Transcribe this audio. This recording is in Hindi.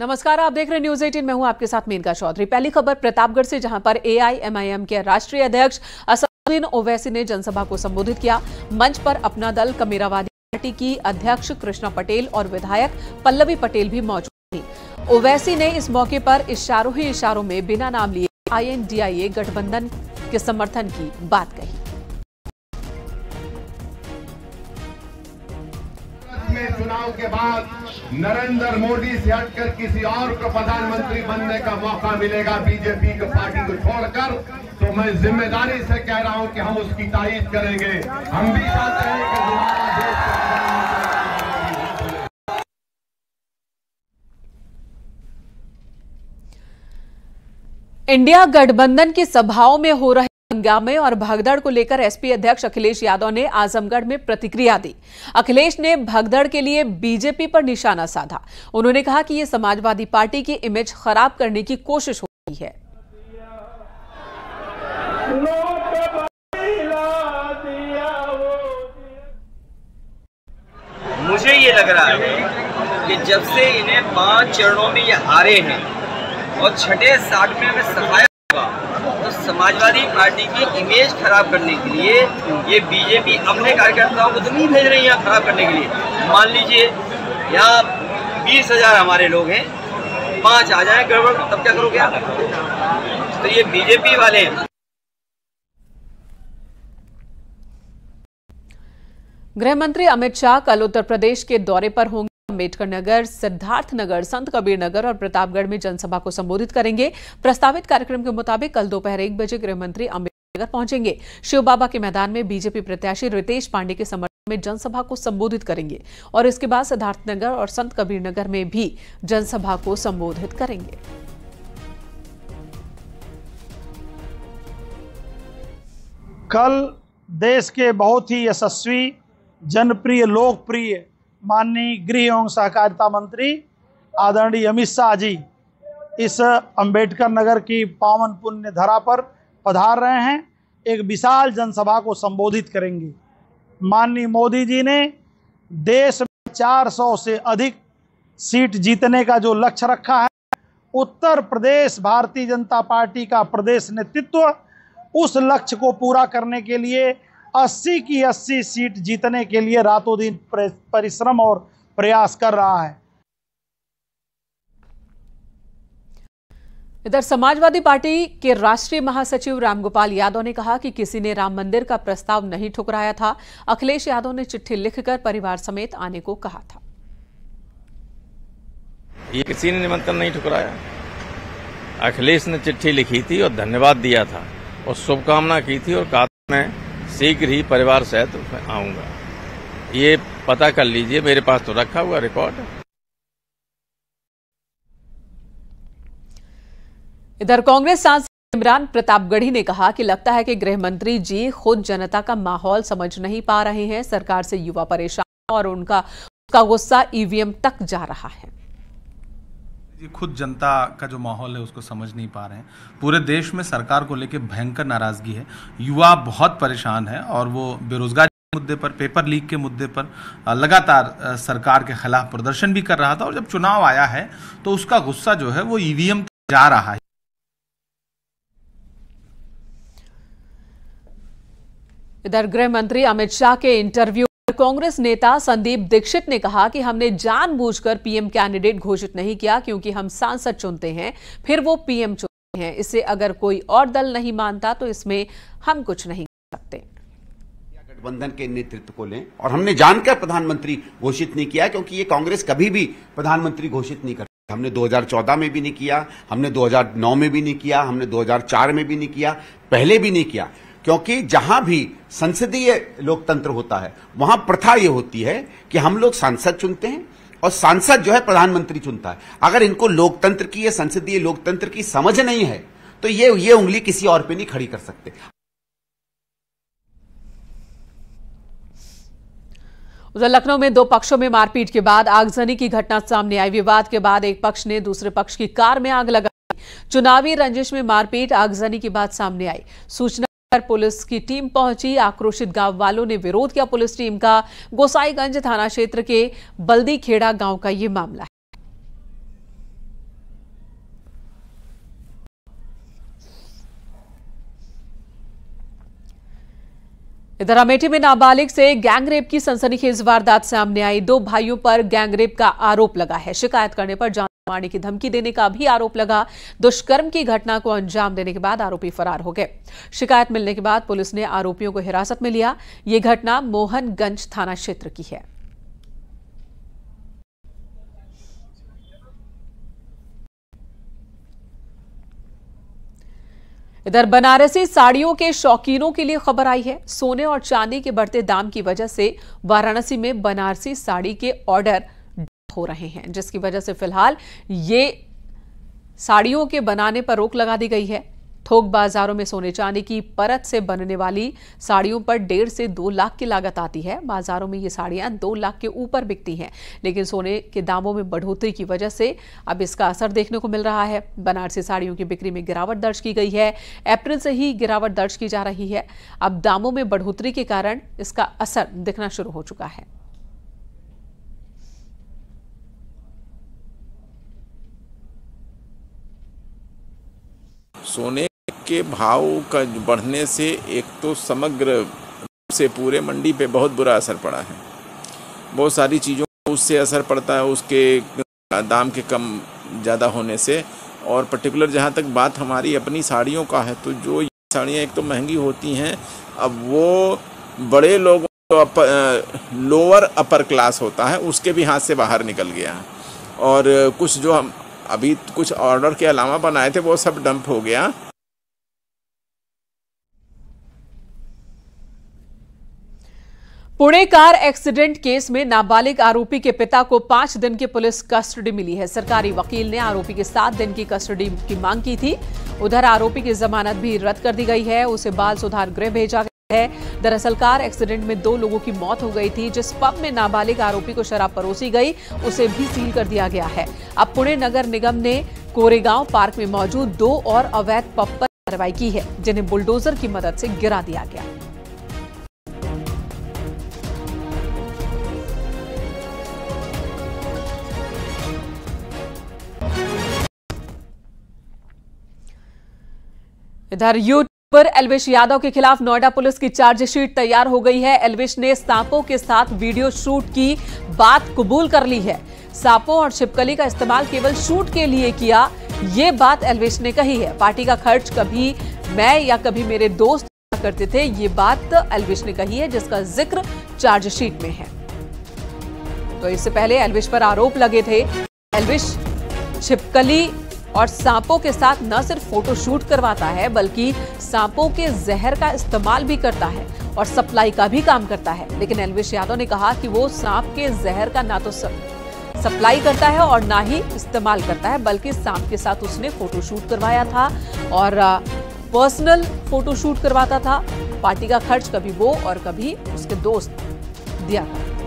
नमस्कार, आप देख रहे हैं न्यूज़ 18। मैं हूं आपके साथ मेनका चौधरी। पहली खबर प्रतापगढ़ से, जहां पर AIMIM के राष्ट्रीय अध्यक्ष असदीन ओवैसी ने जनसभा को संबोधित किया। मंच पर अपना दल, कमेरावादी पार्टी की अध्यक्ष कृष्णा पटेल और विधायक पल्लवी पटेल भी मौजूद थी। ओवैसी ने इस मौके पर इशारों ही इशारों में बिना नाम लिए INDIA गठबंधन के समर्थन की बात कही। चुनाव के बाद नरेंद्र मोदी से हटकर किसी और को प्रधानमंत्री बनने का मौका मिलेगा बीजेपी की पार्टी को छोड़कर, तो मैं जिम्मेदारी से कह रहा हूं कि हम उसकी तारीफ करेंगे। हम भी चाहते हैं कि दोबारा देश। इंडिया गठबंधन की सभाओं में हो रहे हंगामे और भगदड़ को लेकर एसपी अध्यक्ष अखिलेश यादव ने आजमगढ़ में प्रतिक्रिया दी। अखिलेश ने भगदड़ के लिए बीजेपी पर निशाना साधा। उन्होंने कहा कि यह समाजवादी पार्टी की इमेज खराब करने की कोशिश हो रही है। मुझे ये लग रहा है कि जब से इन्हें 5 चरणों में ये हारे हैं और छठे 7वें में सफाया होगा, समाजवादी पार्टी की इमेज खराब करने के लिए ये बीजेपी अपने कार्यकर्ताओं को तो नहीं भेज रही है खराब करने के लिए। मान लीजिए यहाँ 20,000 हमारे लोग हैं, 5 आ जाए गड़बड़, तब क्या करोगे आप? तो ये बीजेपी वाले हैं। गृह मंत्री अमित शाह कल उत्तर प्रदेश के दौरे पर होंगे। अम्बेडकर नगर, सिद्धार्थ नगर, संत कबीर नगर और प्रतापगढ़ में जनसभा को संबोधित करेंगे। प्रस्तावित कार्यक्रम के मुताबिक कल दोपहर 1 बजे गृह मंत्री अम्बेडकर नगर पहुंचेंगे। शिव बाबा के मैदान में बीजेपी प्रत्याशी रितेश पांडे के समर्थन में जनसभा को संबोधित करेंगे और इसके बाद सिद्धार्थ नगर और संत कबीर नगर में भी जनसभा को संबोधित करेंगे। कल देश के बहुत ही यशस्वी, जनप्रिय, लोकप्रिय माननीय गृह एवं सहकारिता मंत्री आदरणीय अमित शाह जी इस अंबेडकर नगर की पावन पुण्य धरा पर पधार रहे हैं। एक विशाल जनसभा को संबोधित करेंगे। माननीय मोदी जी ने देश में 400 से अधिक सीट जीतने का जो लक्ष्य रखा है, उत्तर प्रदेश भारतीय जनता पार्टी का प्रदेश नेतृत्व उस लक्ष्य को पूरा करने के लिए 80 की 80 सीट जीतने के लिए रातों दिन परिश्रम और प्रयास कर रहा है। इधर समाजवादी पार्टी के राष्ट्रीय महासचिव रामगोपाल यादव ने कहा कि किसी ने राम मंदिर का प्रस्ताव नहीं ठुकराया था। अखिलेश यादव ने चिट्ठी लिखकर परिवार समेत आने को कहा था। ये किसी ने निमंत्रण नहीं ठुकराया, अखिलेश ने चिट्ठी लिखी थी और धन्यवाद दिया था और शुभकामना की थी और कहा मैं शीघ्र ही परिवार सहित आऊंगा। ये पता कर लीजिए, मेरे पास तो रखा हुआ रिकॉर्ड है। इधर कांग्रेस सांसद इमरान प्रतापगढ़ी ने कहा कि लगता है कि गृह मंत्री जी खुद जनता का माहौल समझ नहीं पा रहे हैं। सरकार से युवा परेशान और उसका गुस्सा EVM तक जा रहा है। खुद जनता का जो माहौल है उसको समझ नहीं पा रहे हैं। पूरे देश में सरकार को लेकर भयंकर नाराजगी है। युवा बहुत परेशान है और वो बेरोजगारी के मुद्दे पर, पेपर लीक के मुद्दे पर लगातार सरकार के खिलाफ प्रदर्शन भी कर रहा था और जब चुनाव आया है तो उसका गुस्सा जो है वो EVM तक जा रहा है। इधर गृह मंत्री अमित शाह के इंटरव्यू कांग्रेस नेता संदीप दीक्षित ने कहा कि हमने जानबूझकर पीएम कैंडिडेट घोषित नहीं किया, क्योंकि हम सांसद चुनते हैं फिर वो पीएम चुनते हैं। इससे अगर कोई और दल नहीं मानता तो इसमें हम कुछ नहीं कर सकते। गठबंधन के नेतृत्व को लें और हमने जानकर प्रधानमंत्री घोषित नहीं किया, क्योंकि ये कांग्रेस कभी भी प्रधानमंत्री घोषित नहीं करती। हमने 2014 में भी नहीं किया, हमने 2009 में भी नहीं किया, हमने 2004 में भी नहीं किया, पहले भी नहीं किया, क्योंकि जहां भी संसदीय लोकतंत्र होता है वहां प्रथा ये होती है कि हम लोग सांसद चुनते हैं और सांसद जो है प्रधानमंत्री चुनता है। अगर इनको लोकतंत्र की या संसदीय लोकतंत्र की समझ नहीं है तो ये उंगली किसी और पे नहीं खड़ी कर सकते। उधर लखनऊ में 2 पक्षों में मारपीट के बाद आगजनी की घटना सामने आई। विवाद के बाद एक पक्ष ने दूसरे पक्ष की कार में आग लगाई। चुनावी रंजिश में मारपीट, आगजनी की बात सामने आई। सूचना पुलिस की टीम पहुंची। आक्रोशित गांव वालों ने विरोध किया। पुलिस टीम का गोसाईगंज थाना क्षेत्र के बल्दी खेड़ा गांव का ये मामला है। इधर अमेठी में नाबालिग से गैंगरेप की सनसनीखेज वारदात सामने आई। दो भाइयों पर गैंगरेप का आरोप लगा है। शिकायत करने पर जान मारने की धमकी देने का भी आरोप लगा। दुष्कर्म की घटना को अंजाम देने के बाद आरोपी फरार हो गए। शिकायत मिलने के बाद पुलिस ने आरोपियों को हिरासत में लिया। ये घटना मोहनगंज थाना क्षेत्र की है। इधर बनारसी साड़ियों के शौकीनों के लिए खबर आई है। सोने और चांदी के बढ़ते दाम की वजह से वाराणसी में बनारसी साड़ी के ऑर्डर हो रहे हैं, जिसकी वजह से फिलहाल ये साड़ियों के बनाने पर रोक लगा दी गई है। थोक बाजारों में सोने चांदी की परत से बनने वाली साड़ियों पर 1.5 से 2 लाख की लागत आती है। बाजारों में ये साड़ियां 2 लाख के ऊपर बिकती हैं, लेकिन सोने के दामों में बढ़ोतरी की वजह से अब इसका असर देखने को मिल रहा है। बनारसी साड़ियों की बिक्री में गिरावट दर्ज की गई है। अप्रैल से ही गिरावट दर्ज की जा रही है। अब दामों में बढ़ोतरी के कारण इसका असर दिखना शुरू हो चुका है। सोने के भाव का बढ़ने से एक तो समग्र से पूरे मंडी पे बहुत बुरा असर पड़ा है। बहुत सारी चीज़ों को उससे असर पड़ता है, उसके दाम के कम ज़्यादा होने से। और पर्टिकुलर जहाँ तक बात हमारी अपनी साड़ियों का है, तो जो साड़ियाँ एक तो महंगी होती हैं, अब वो बड़े लोगों को लोअर अपर क्लास होता है उसके भी हाथ से बाहर निकल गया। और कुछ जो हम अभी कुछ ऑर्डर के अलावा बनाए थे वो सब डंप हो गया। पुणे कार एक्सीडेंट केस में नाबालिग आरोपी के पिता को 5 दिन की पुलिस कस्टडी मिली है। सरकारी वकील ने आरोपी के 7 दिन की कस्टडी की मांग की थी। उधर आरोपी की जमानत भी रद्द कर दी गई है। उसे बाल सुधार गृह भेजा गया है। दरअसल कार एक्सीडेंट में 2 लोगों की मौत हो गई थी। जिस पब में नाबालिग आरोपी को शराब परोसी गई उसे भी सील कर दिया गया है। अब पुणे नगर निगम ने कोरेगांव पार्क में मौजूद 2 और अवैध पब पर कार्रवाई की है, जिन्हें बुलडोजर की मदद से गिरा दिया गया। इधर यूट्यूब पर एल्विश यादव के खिलाफ नोएडा पुलिस की चार्जशीट तैयार हो गई है। एल्विश ने सांपों के साथ वीडियो शूट की बात कबूल कर ली है। सांपों और छिपकली का इस्तेमाल केवल शूट के लिए किया, ये बात एल्विश ने कही है। पार्टी का खर्च कभी मैं या कभी मेरे दोस्त करते थे, ये बात एल्विश ने कही है, जिसका जिक्र चार्जशीट में है। तो इससे पहले एल्विश पर आरोप लगे थे। एल्विश छिपकली और सांपों के साथ न सिर्फ फोटो शूट करवाता है, बल्कि सांपों के जहर का इस्तेमाल भी करता है और सप्लाई का भी काम करता है। लेकिन एल्विश यादव ने कहा कि वो सांप के जहर का ना तो सप्लाई करता है और ना ही इस्तेमाल करता है, बल्कि सांप के साथ उसने फोटो शूट करवाया था और पर्सनल फोटो शूट करवाता था। पार्टी का खर्च कभी वो और कभी उसके दोस्त दिया था।